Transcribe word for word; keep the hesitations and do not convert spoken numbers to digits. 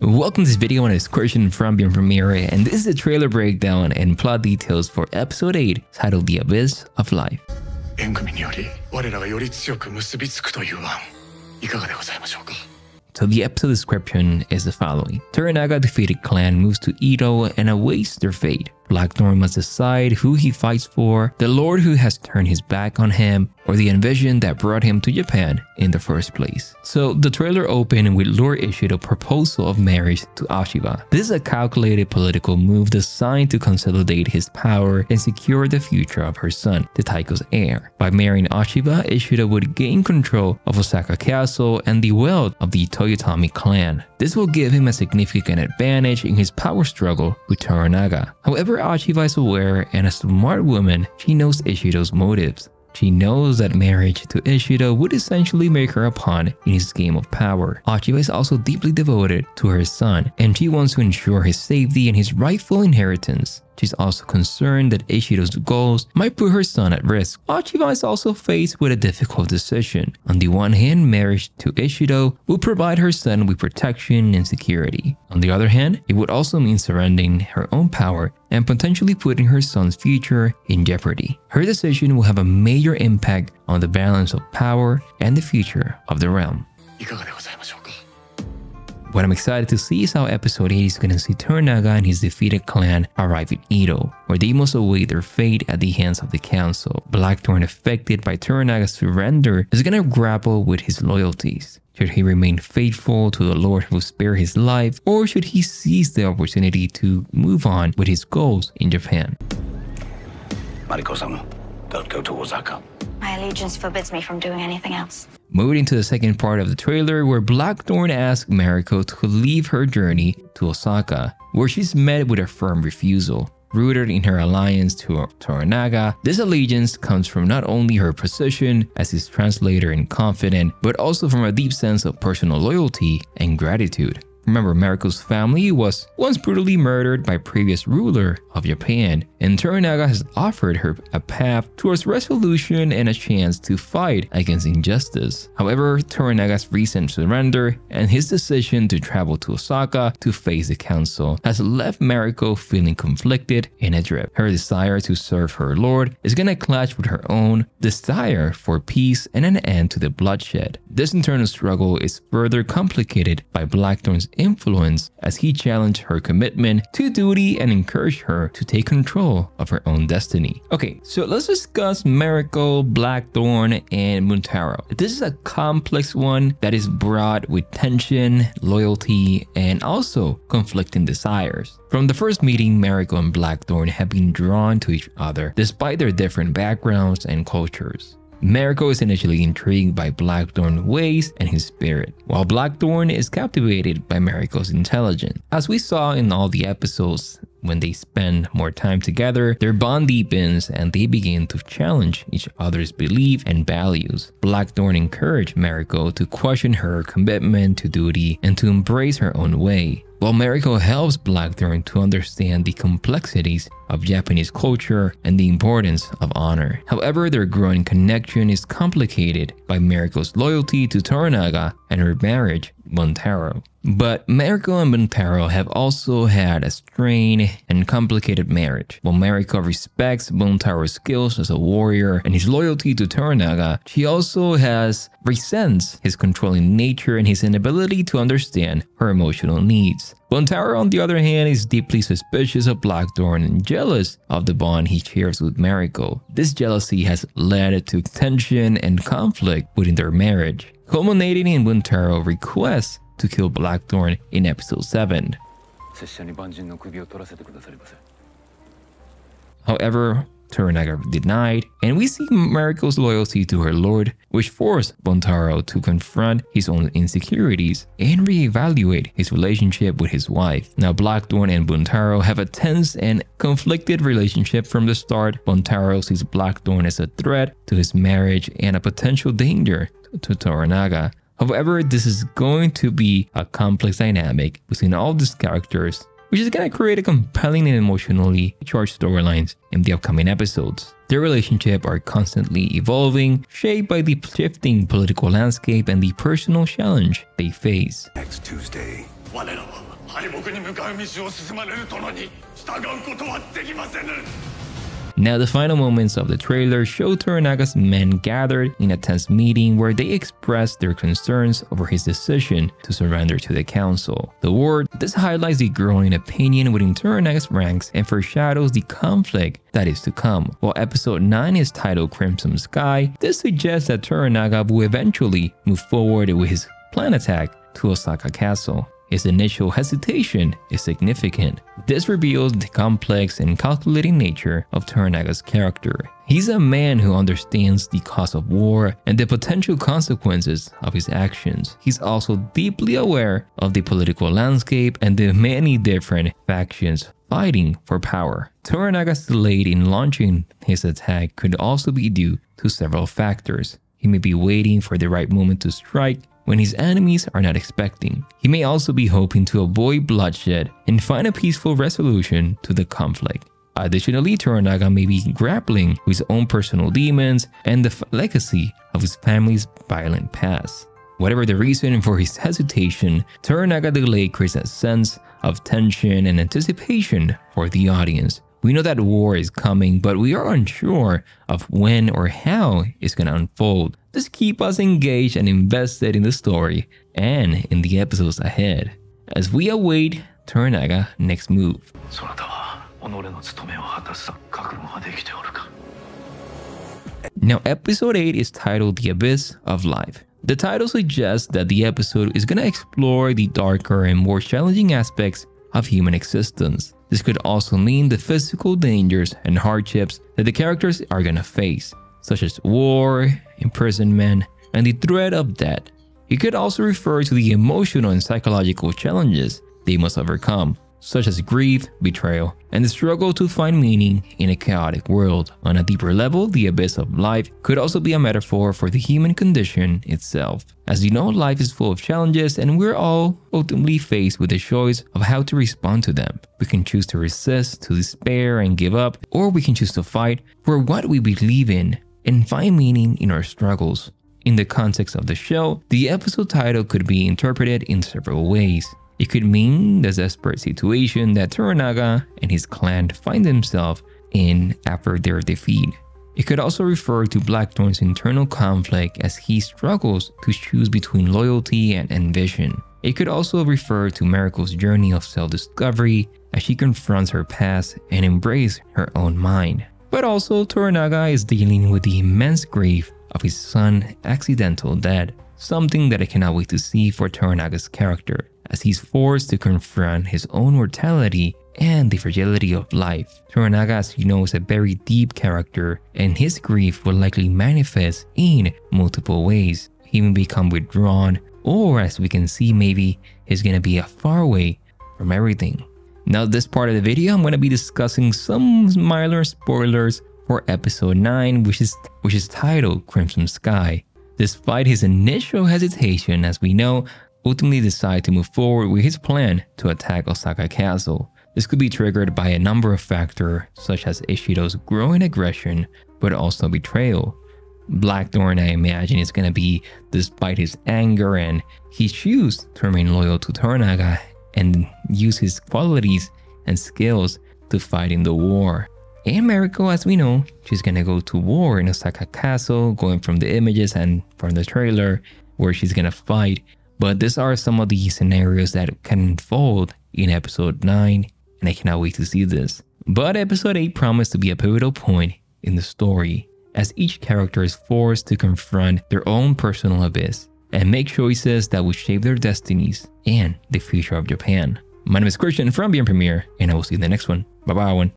Welcome to this video on Excursion from Beyond Premiere, and this is a trailer breakdown and plot details for episode eight, titled The Abyss of Life. So the episode description is the following. Toranaga defeated clan moves to Edo and awaits their fate. Blackthorne must decide who he fights for, the lord who has turned his back on him, or the invasion that brought him to Japan in the first place. So the trailer opened with Lord Ishido's proposal of marriage to Ashiba. This is a calculated political move designed to consolidate his power and secure the future of her son, the Taiko's heir. By marrying Ashiba, Ishido would gain control of Osaka Castle and the wealth of the Toyotomi clan. This will give him a significant advantage in his power struggle with Toranaga. However, Ochiba is aware, and a smart woman, she knows Ishido's motives. She knows that marriage to Ishido would essentially make her a pawn in his game of power. Ochiba is also deeply devoted to her son, and she wants to ensure his safety and his rightful inheritance. She's also concerned that Ishido's goals might put her son at risk. Ochiba is also faced with a difficult decision. On the one hand, marriage to Ishido will provide her son with protection and security. On the other hand, it would also mean surrendering her own power and potentially putting her son's future in jeopardy. Her decision will have a major impact on the balance of power and the future of the realm. What I'm excited to see is how episode eight is going to see Toranaga and his defeated clan arrive in Edo, where they must await their fate at the hands of the council. Blackthorne, affected by Toranaga's surrender, is going to grapple with his loyalties. Should he remain faithful to the Lord who spared his life, or should he seize the opportunity to move on with his goals in Japan? Mariko-sama, don't go to Osaka. My allegiance forbids me from doing anything else. Moving to the second part of the trailer, where Blackthorne asks Mariko to leave her journey to Osaka, where she's met with a firm refusal. Rooted in her alliance to Toranaga, this allegiance comes from not only her position as his translator and confidant, but also from a deep sense of personal loyalty and gratitude. Remember, Mariko's family was once brutally murdered by previous ruler of Japan, and Toranaga has offered her a path towards resolution and a chance to fight against injustice. However, Toranaga's recent surrender and his decision to travel to Osaka to face the council has left Mariko feeling conflicted and adrift. Her desire to serve her lord is gonna clash with her own desire for peace and an end to the bloodshed. This internal struggle is further complicated by Blackthorne's influence as he challenged her commitment to duty and encouraged her to take control of her own destiny. Okay, so let's discuss Mariko, Blackthorne, and Buntaro. This is a complex one that is brought with tension, loyalty, and also conflicting desires. From the first meeting, Mariko and Blackthorne have been drawn to each other despite their different backgrounds and cultures. Mariko is initially intrigued by Blackthorne's ways and his spirit, while Blackthorne is captivated by Mariko's intelligence. As we saw in all the episodes, when they spend more time together, their bond deepens and they begin to challenge each other's beliefs and values. Blackthorne encouraged Mariko to question her commitment to duty and to embrace her own way, while Mariko helps Blackthorne to understand the complexities of Japanese culture and the importance of honor. However, their growing connection is complicated by Mariko's loyalty to Toranaga and her marriage with Buntaro. But Mariko and Buntaro have also had a strained and complicated marriage. While Mariko respects Buntaro's skills as a warrior and his loyalty to Toranaga, she also has resents his controlling nature and his inability to understand her emotional needs. Buntaro, on the other hand, is deeply suspicious of Blackthorne and jealous of the bond he shares with Mariko. This jealousy has led to tension and conflict within their marriage, culminating in Buntaro's request to kill Blackthorne in episode seven. However, Toranaga denied, and we see Mariko's loyalty to her lord, which forced Buntaro to confront his own insecurities and reevaluate his relationship with his wife. Now, Blackthorne and Buntaro have a tense and conflicted relationship from the start. Buntaro sees Blackthorne as a threat to his marriage and a potential danger to Toranaga. However, this is going to be a complex dynamic between all these characters, which is going to create a compelling and emotionally charged storylines in the upcoming episodes. Their relationship are constantly evolving, shaped by the shifting political landscape and the personal challenge they face. Next Tuesday, one and all. Now, the final moments of the trailer show Toranaga's men gathered in a tense meeting where they expressed their concerns over his decision to surrender to the council. The war, this highlights the growing opinion within Toranaga's ranks and foreshadows the conflict that is to come. While episode nine is titled Crimson Sky, this suggests that Toranaga will eventually move forward with his plan attack to Osaka Castle. His initial hesitation is significant. This reveals the complex and calculating nature of Toranaga's character. He's a man who understands the cost of war and the potential consequences of his actions. He's also deeply aware of the political landscape and the many different factions fighting for power. Toranaga's delay in launching his attack could also be due to several factors. He may be waiting for the right moment to strike when his enemies are not expecting. He may also be hoping to avoid bloodshed and find a peaceful resolution to the conflict. Additionally, Toranaga may be grappling with his own personal demons and the legacy of his family's violent past. Whatever the reason for his hesitation, Toranaga delay creates a sense of tension and anticipation for the audience. We know that war is coming, but we are unsure of when or how it's going to unfold. This keeps us engaged and invested in the story and in the episodes ahead, as we await Toranaga's next move. Now, episode eight is titled The Abyss of Life. The title suggests that the episode is going to explore the darker and more challenging aspects of human existence. This could also mean the physical dangers and hardships that the characters are gonna face, such as war, imprisonment, and the threat of death. It could also refer to the emotional and psychological challenges they must overcome, such as grief, betrayal, and the struggle to find meaning in a chaotic world. On a deeper level, the abyss of life could also be a metaphor for the human condition itself. As you know, life is full of challenges and we're all ultimately faced with the choice of how to respond to them. We can choose to resist, to despair and give up, or we can choose to fight for what we believe in and find meaning in our struggles. In the context of the show, the episode title could be interpreted in several ways. It could mean the desperate situation that Toranaga and his clan find themselves in after their defeat. It could also refer to Blackthorne's internal conflict as he struggles to choose between loyalty and ambition. It could also refer to Mariko's journey of self-discovery as she confronts her past and embraces her own mind. But also, Toranaga is dealing with the immense grief of his son's accidental death, something that I cannot wait to see for Toranaga's character, as he's forced to confront his own mortality and the fragility of life. Toranaga, as you know, is a very deep character, and his grief will likely manifest in multiple ways. He may become withdrawn, or as we can see, maybe he's gonna be a far away from everything. Now, this part of the video, I'm gonna be discussing some minor spoilers for episode nine, which is which is titled Crimson Sky. Despite his initial hesitation, as we know, ultimately decide to move forward with his plan to attack Osaka Castle. This could be triggered by a number of factors, such as Ishido's growing aggression, but also betrayal. Blackthorne, I imagine, is gonna be, despite his anger, and he chooses to remain loyal to Toranaga and use his qualities and skills to fight in the war. And Mariko, as we know, she's gonna go to war in Osaka Castle, going from the images and from the trailer, where she's gonna fight. But these are some of the scenarios that can unfold in episode nine, and I cannot wait to see this. But episode eight promised to be a pivotal point in the story, as each character is forced to confront their own personal abyss and make choices that will shape their destinies and the future of Japan. My name is Christian from Beyond Premiere, and I will see you in the next one. Bye bye, everyone.